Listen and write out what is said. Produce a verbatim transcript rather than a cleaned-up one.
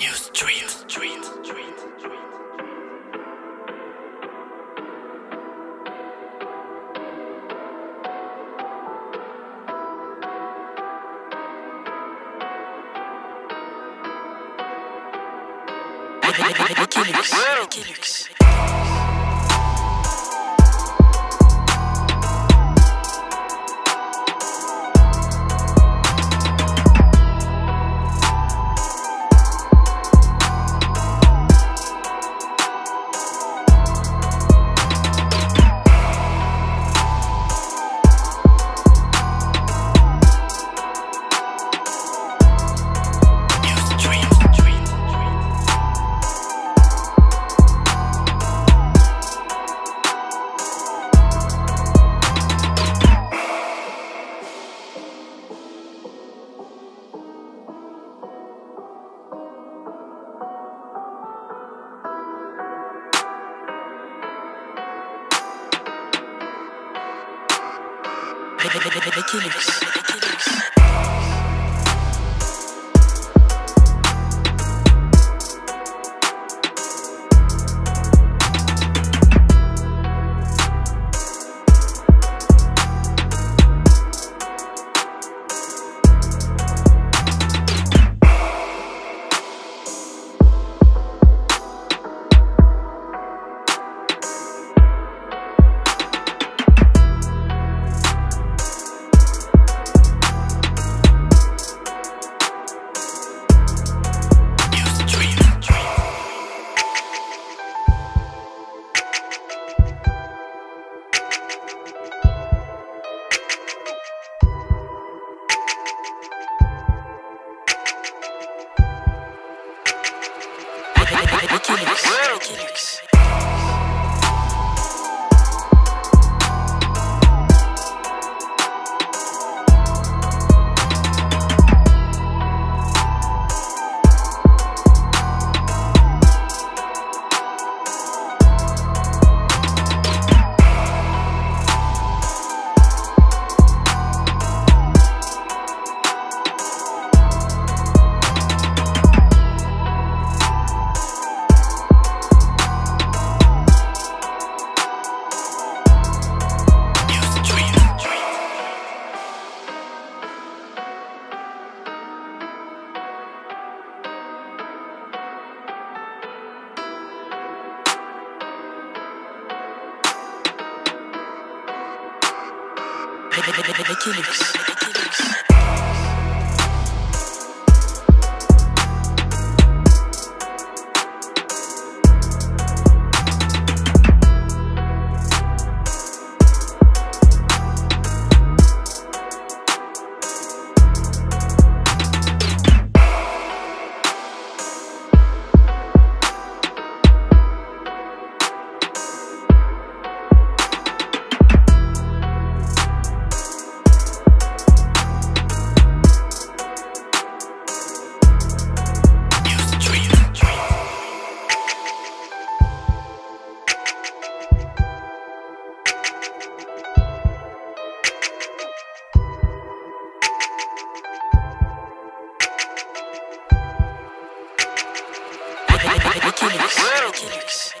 New Street, Street, Street, Street. Killix. Killix. Killix. Killix. Killix.